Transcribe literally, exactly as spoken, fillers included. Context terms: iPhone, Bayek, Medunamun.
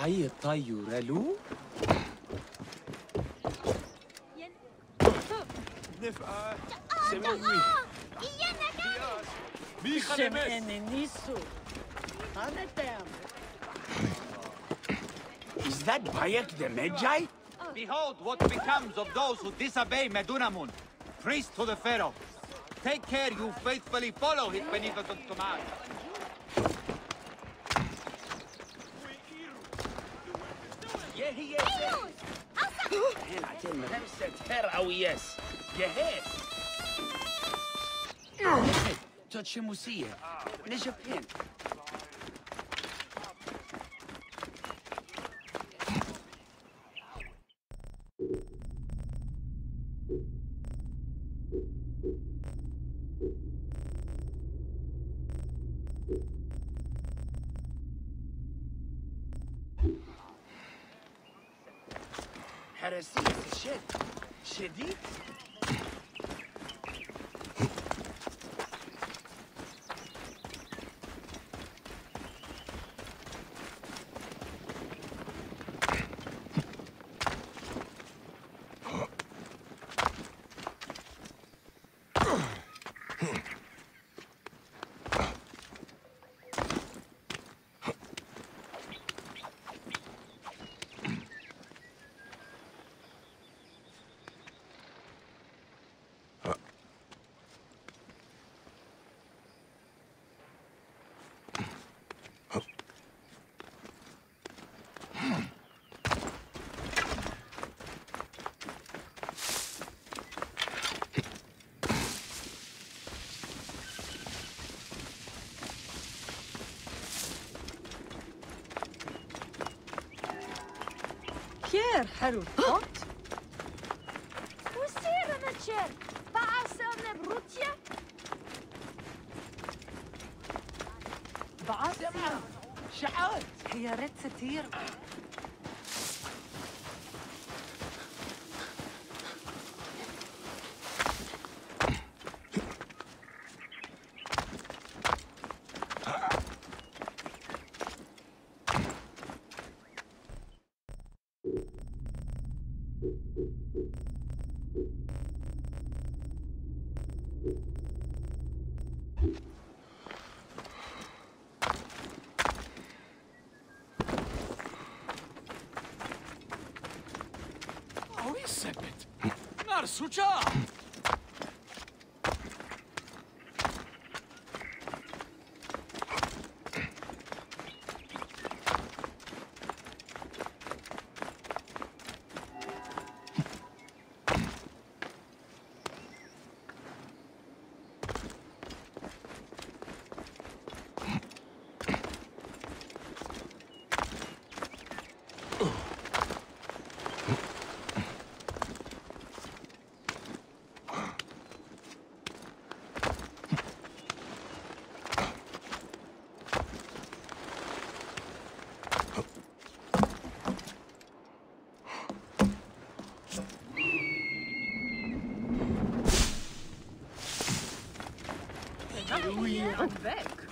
هاي الطيور لو نفقه سمعني مي خلمني نيسو انا تام Is that Bayek the Magi? Behold what becomes of those who disobey Medunamun, priest to the pharaoh. Take care you faithfully follow his benevolent command. Yes. Yes. Touch him, Musia. There's your pin. حلو الحط وسير انا تشير بعسر بروتيا بعسر شعاد حيارات ستير Sucha! Bayek.